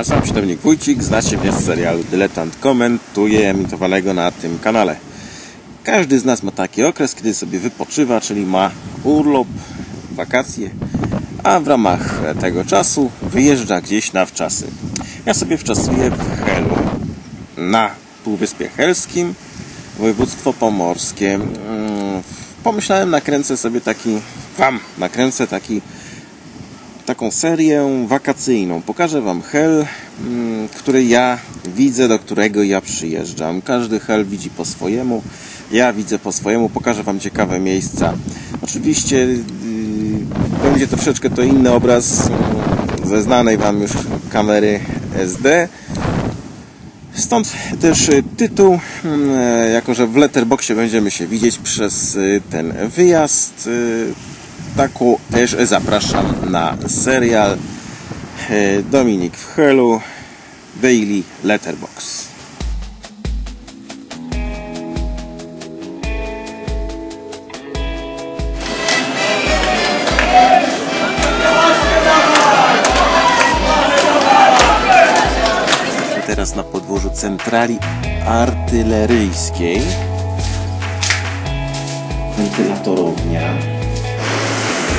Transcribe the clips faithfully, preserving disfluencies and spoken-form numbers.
Nazywam się Dominik Wójcik, znacie mnie z serialu Dyletant, komentuję emitowanego na tym kanale. Każdy z nas ma taki okres, kiedy sobie wypoczywa, czyli ma urlop, wakacje, a w ramach tego czasu wyjeżdża gdzieś na wczasy. Ja sobie wczasuję w Helu, na Półwyspie Helskim, województwo pomorskie. Pomyślałem, nakręcę sobie taki, wam nakręcę taki taką serię wakacyjną. Pokażę wam hel, który ja widzę, do którego ja przyjeżdżam. Każdy hel widzi po swojemu, ja widzę po swojemu, pokażę wam ciekawe miejsca. Oczywiście yy, będzie troszeczkę to inny obraz ze znanej wam już kamery S D. Stąd też tytuł, yy, jako że w Letterboxie będziemy się widzieć przez yy, ten wyjazd. Yy, Taku też zapraszam na serial Dominik w helu Daily Letterbox. Teraz na podwórzu centrali artyleryjskiej, wentylatorownia.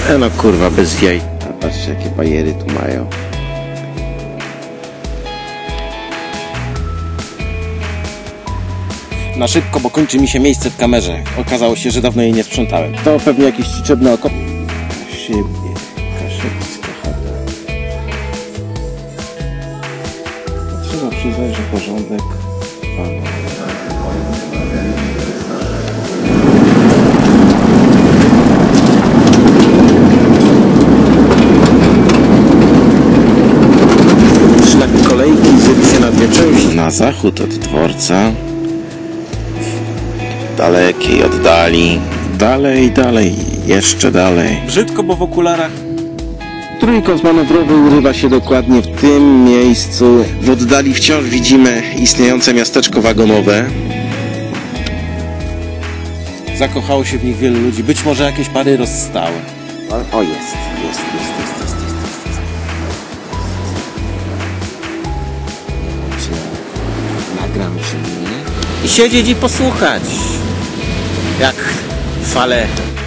E no kurwa, bez jaj. A patrzcie, jakie bajery tu mają. Na szybko, bo kończy mi się miejsce w kamerze. Okazało się, że dawno jej nie sprzątałem. To pewnie jakiś ciczebny okop... Siebie, Kaszewska chata. Trzeba przyznać, że porządek pana. Na zachód od dworca, w dalekiej oddali, dalej, dalej, jeszcze dalej. Brzydko, bo w okularach. Trójkąt manewrowy urywa się dokładnie w tym miejscu. W oddali wciąż widzimy istniejące miasteczko wagonowe. Zakochało się w nich wielu ludzi, być może jakieś pary rozstały. O, jest, jest, jest, jest, jest. I siedzieć i posłuchać, jak fale